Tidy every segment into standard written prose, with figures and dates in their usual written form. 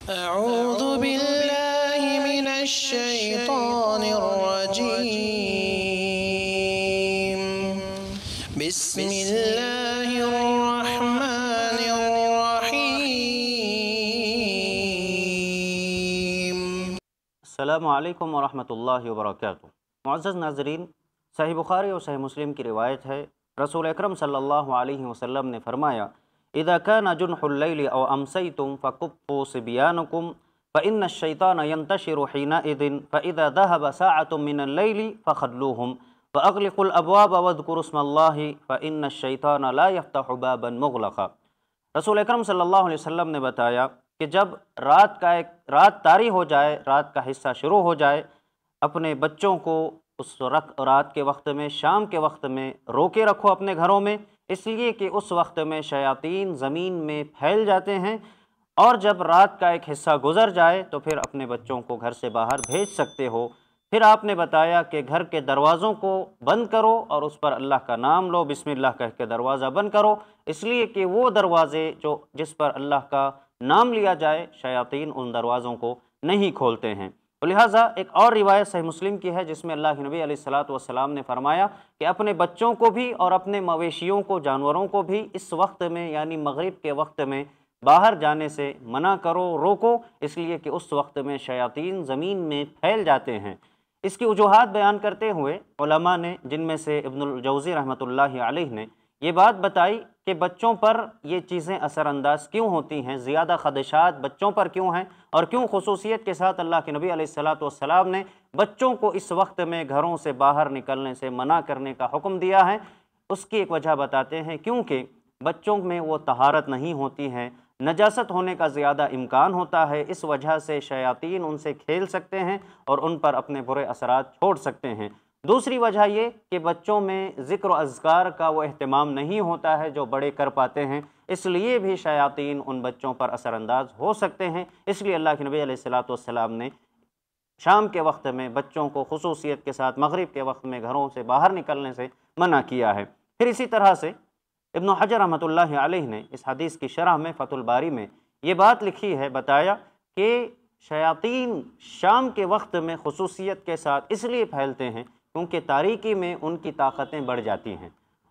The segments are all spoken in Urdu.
أعوذ بالله من الشيطان الرجيم. بسم الله الرحمن الرحيم. السلام عليكم ورحمة الله وبركاته. معزز ناظرین، صحیح بخاری اور صحیح مسلم کی روایت ہے، رسول اکرم صلی اللہ علیہ وسلم نے فرمایا: اِذَا كَانَ جُنْحُ اللَّيْلِ أَوْ أَمْسَيْتُمْ فَكُبُّوا صِبْيَانَكُمْ فَإِنَّ الشَّيْطَانَ يَنْتَشِرُ حِينَئِذٍ فَإِذَا ذَهَبَ سَاعَةٌ مِّنَ اللَّيْلِ فَخَذْلُوهُمْ فَأَغْلِقُوا الْأَبْوَابَ وَاذْكُرُوا اسْمَ اللَّهِ فَإِنَّ الشَّيْطَانَ لَا يَفْتَحُ بَابًا مُغْلَقًا۔ رسول اکرم صلی اللہ علیہ وسلم نے بتایا کہ جب رات طاری ہو جائے، رات کا حصہ شروع ہو جائے، اپنے بچوں کو اس رات کے وقت میں، شام کے وقت میں روکے رکھو اپنے گھروں میں، اس لیے کہ اس وقت میں شیاطین زمین میں پھیل جاتے ہیں، اور جب رات کا ایک حصہ گزر جائے تو پھر اپنے بچوں کو گھر سے باہر بھیج سکتے ہو۔ پھر آپ نے بتایا کہ گھر کے دروازوں کو بند کرو اور اس پر اللہ کا نام لو، بسم اللہ کہہ کے دروازہ بند کرو، اس لیے کہ وہ دروازے جس پر اللہ کا نام لیا جائے شیاطین ان دروازوں کو نہیں کھولتے ہیں۔ لہٰذا ایک اور روایت صحیح مسلم کی ہے جس میں اللہ کے نبی علیہ السلام نے فرمایا کہ اپنے بچوں کو بھی اور اپنے مویشیوں کو، جانوروں کو بھی اس وقت میں، یعنی مغرب کے وقت میں باہر جانے سے منع کرو، روکو، اس لیے کہ اس وقت میں شیاطین زمین میں پھیل جاتے ہیں۔ اس کی وجوہات بیان کرتے ہوئے علماء نے، جن میں سے ابن الجوزی رحمۃ اللہ علیہ نے، یہ بات بتائی کہ بچوں پر یہ چیزیں اثر انداز کیوں ہوتی ہیں، زیادہ خدشات بچوں پر کیوں ہیں، اور کیوں خصوصیت کے ساتھ اللہ کے نبی علیہ السلام نے بچوں کو اس وقت میں گھروں سے باہر نکلنے سے منع کرنے کا حکم دیا ہے۔ اس کی ایک وجہ بتاتے ہیں، کیونکہ بچوں میں وہ طہارت نہیں ہوتی ہے، نجاست ہونے کا زیادہ امکان ہوتا ہے، اس وجہ سے شیاطین ان سے کھیل سکتے ہیں اور ان پر اپنے برے اثرات چھوڑ سکتے ہیں۔ دوسری وجہ یہ کہ بچوں میں ذکر و اذکار کا وہ اہتمام نہیں ہوتا ہے جو بڑے کر پاتے ہیں، اس لیے بھی شیاطین ان بچوں پر اثر انداز ہو سکتے ہیں۔ اس لیے اللہ کے نبی علیہ السلام نے شام کے وقت میں بچوں کو خصوصیت کے ساتھ مغرب کے وقت میں گھروں سے باہر نکلنے سے منع کیا ہے۔ پھر اسی طرح سے ابن حجر رحمۃ اللہ علیہ نے اس حدیث کی شرح میں فتح الباری میں یہ بات لکھی ہے، بتایا کہ شیاطین شام کے وقت میں خصوصیت کے ساتھ اس لیے پھیلتے ہیں کیونکہ تاریکی میں ان کی طاقتیں بڑھ جاتی ہیں،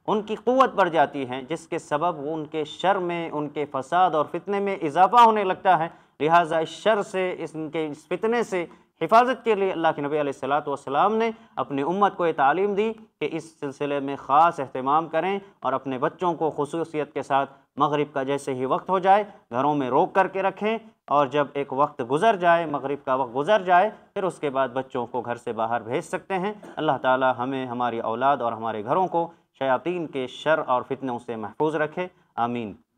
ان کی قوت بڑھ جاتی ہیں، جس کے سبب ان کے شر میں، ان کے فساد اور فتنے میں اضافہ ہونے لگتا ہے۔ لہٰذا اس شر سے، ان کے اس فتنے سے حفاظت کے لیے اللہ کے نبی علیہ السلام نے اپنی امت کو یہ تعلیم دی کہ اس سلسلے میں خاص اہتمام کریں اور اپنے بچوں کو خصوصیت کے ساتھ مغرب کا جیسے ہی وقت ہو جائے گھروں میں روک کر کے رکھیں، اور جب ایک وقت گزر جائے، مغرب کا وقت گزر جائے، پھر اس کے بعد بچوں کو گھر سے باہر بھیج سکتے ہیں۔ اللہ تعالی ہمیں، ہماری اولاد اور ہمارے گھروں کو شیاطین کے شر اور فتنوں سے محفوظ رکھے، آمین۔